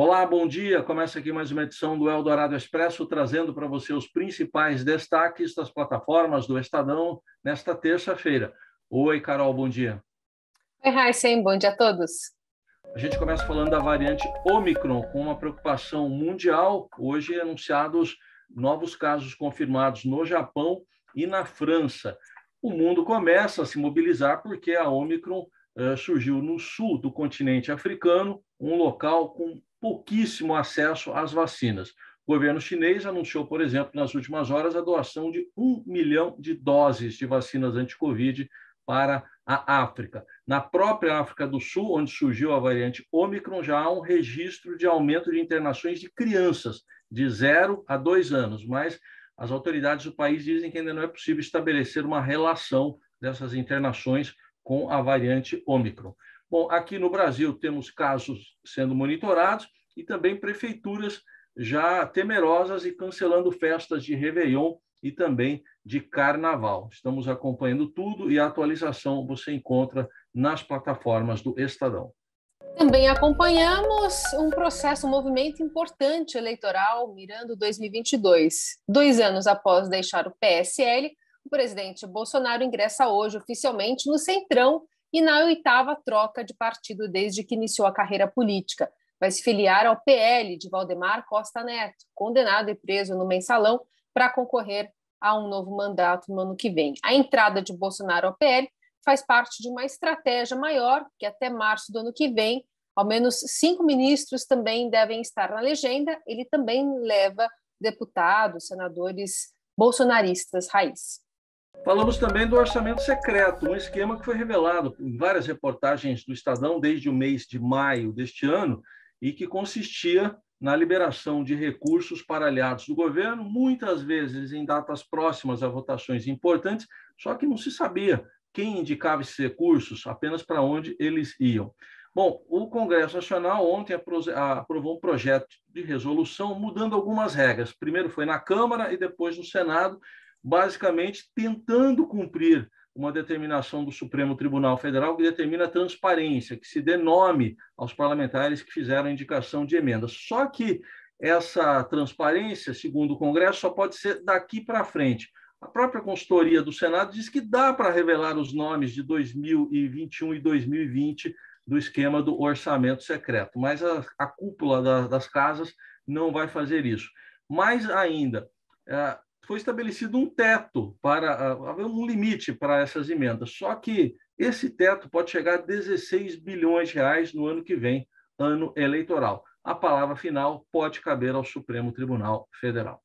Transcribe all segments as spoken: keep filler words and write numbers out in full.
Olá, bom dia. Começa aqui mais uma edição do Eldorado Expresso, trazendo para você os principais destaques das plataformas do Estadão nesta terça-feira. Oi, Carol, bom dia. Oi, Raíssen, bom dia a todos. A gente começa falando da variante Ômicron, com uma preocupação mundial. Hoje anunciados novos casos confirmados no Japão e na França. O mundo começa a se mobilizar porque a Ômicron eh, surgiu no sul do continente africano, um local com pouquíssimo acesso às vacinas. O governo chinês anunciou, por exemplo, nas últimas horas, a doação de um milhão de doses de vacinas anti-Covid para a África. Na própria África do Sul, onde surgiu a variante Ômicron, já há um registro de aumento de internações de crianças de zero a dois anos, mas as autoridades do país dizem que ainda não é possível estabelecer uma relação dessas internações com a variante Ômicron. Bom, aqui no Brasil temos casos sendo monitorados e também prefeituras já temerosas e cancelando festas de Réveillon e também de Carnaval. Estamos acompanhando tudo e a atualização você encontra nas plataformas do Estadão. Também acompanhamos um processo, um movimento importante eleitoral mirando dois mil e vinte e dois. Dois anos após deixar o P S L, o presidente Bolsonaro ingressa hoje oficialmente no Centrão e na oitava troca de partido desde que iniciou a carreira política. Vai se filiar ao P L de Valdemar Costa Neto, condenado e preso no Mensalão, para concorrer a um novo mandato no ano que vem. A entrada de Bolsonaro ao P L faz parte de uma estratégia maior, que até março do ano que vem, ao menos cinco ministros também devem estar na legenda. Ele também leva deputados, senadores bolsonaristas raiz. Falamos também do orçamento secreto, um esquema que foi revelado em várias reportagens do Estadão desde o mês de maio deste ano e que consistia na liberação de recursos para aliados do governo, muitas vezes em datas próximas a votações importantes, só que não se sabia quem indicava esses recursos, apenas para onde eles iam. Bom, o Congresso Nacional ontem aprovou um projeto de resolução mudando algumas regras. Primeiro foi na Câmara e depois no Senado, basicamente tentando cumprir uma determinação do Supremo Tribunal Federal que determina a transparência, que se dê nome aos parlamentares que fizeram indicação de emendas. Só que essa transparência, segundo o Congresso, só pode ser daqui para frente. A própria consultoria do Senado diz que dá para revelar os nomes de dois mil e vinte e um e dois mil e vinte do esquema do orçamento secreto, mas a, a cúpula da, das casas não vai fazer isso. Mais ainda, é, foi estabelecido um teto, para um limite para essas emendas, só que esse teto pode chegar a dezesseis bilhões de reais no ano que vem, ano eleitoral. A palavra final pode caber ao Supremo Tribunal Federal.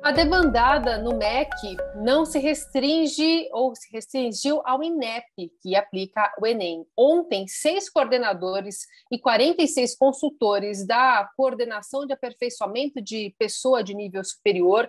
A debandada no M E C não se restringe ou se restringiu ao I N E P, que aplica o Enem. Ontem, seis coordenadores e quarenta e seis consultores da Coordenação de Aperfeiçoamento de Pessoa de Nível Superior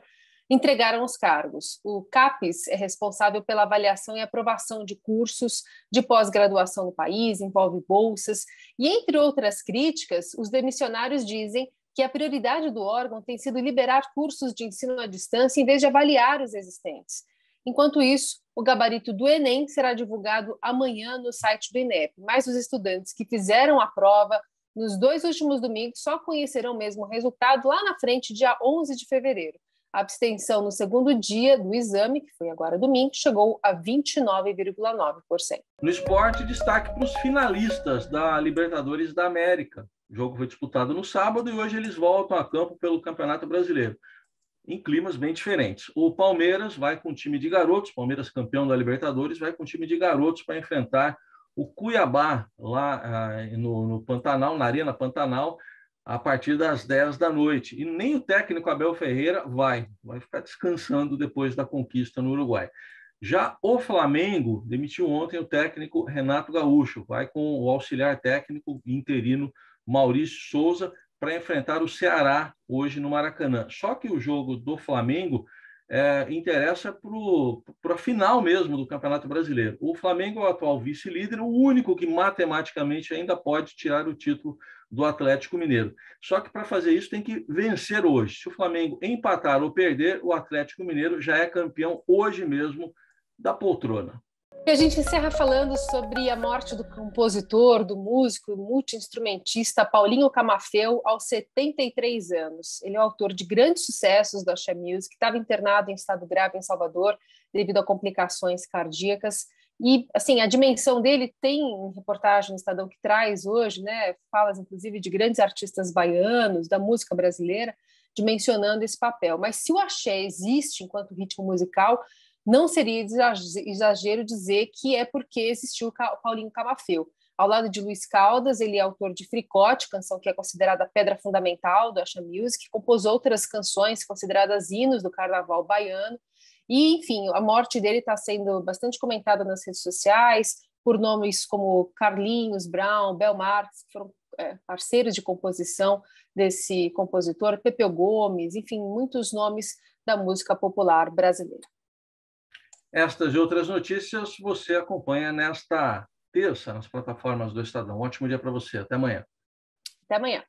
entregaram os cargos. O CAPES é responsável pela avaliação e aprovação de cursos de pós-graduação no país, envolve bolsas, e entre outras críticas, os demissionários dizem que a prioridade do órgão tem sido liberar cursos de ensino à distância em vez de avaliar os existentes. Enquanto isso, o gabarito do Enem será divulgado amanhã no site do I N E P, mas os estudantes que fizeram a prova nos dois últimos domingos só conhecerão mesmo o resultado lá na frente, dia onze de fevereiro. A abstenção no segundo dia do exame, que foi agora domingo, chegou a vinte e nove vírgula nove por cento. No esporte, destaque para os finalistas da Libertadores da América. O jogo foi disputado no sábado e hoje eles voltam a campo pelo Campeonato Brasileiro, em climas bem diferentes. O Palmeiras vai com o time de garotos, Palmeiras campeão da Libertadores, vai com o time de garotos para enfrentar o Cuiabá lá no, no Pantanal, na Arena Pantanal, a partir das dez da noite. E nem o técnico Abel Ferreira vai, vai ficar descansando depois da conquista no Uruguai. Já o Flamengo demitiu ontem o técnico Renato Gaúcho, vai com o auxiliar técnico interino Maurício Souza para enfrentar o Ceará hoje no Maracanã. Só que o jogo do Flamengo é, interessa para a final mesmo do Campeonato Brasileiro. O Flamengo é o atual vice-líder, o único que matematicamente ainda pode tirar o título do Atlético Mineiro. Só que para fazer isso tem que vencer hoje. Se o Flamengo empatar ou perder, o Atlético Mineiro já é campeão hoje mesmo da poltrona. E a gente encerra falando sobre a morte do compositor, do músico e multi-instrumentista Paulinho Camafeu, aos setenta e três anos. Ele é o autor de grandes sucessos da Axé Music, estava internado em estado grave em Salvador devido a complicações cardíacas. E, assim, a dimensão dele tem reportagem no Estadão que traz hoje, né, falas, inclusive, de grandes artistas baianos, da música brasileira, dimensionando esse papel. Mas se o axé existe enquanto ritmo musical, não seria exagero dizer que é porque existiu Paulinho Camafeu. Ao lado de Luiz Caldas, ele é autor de Fricote, canção que é considerada a pedra fundamental do Axé Music, compôs outras canções consideradas hinos do carnaval baiano. E, enfim, a morte dele está sendo bastante comentada nas redes sociais, por nomes como Carlinhos, Brown, Bel Marques, que foram é, parceiros de composição desse compositor, Pepeu Gomes, enfim, muitos nomes da música popular brasileira. Estas e outras notícias você acompanha nesta terça nas plataformas do Estadão. Um ótimo dia para você. Até amanhã. Até amanhã.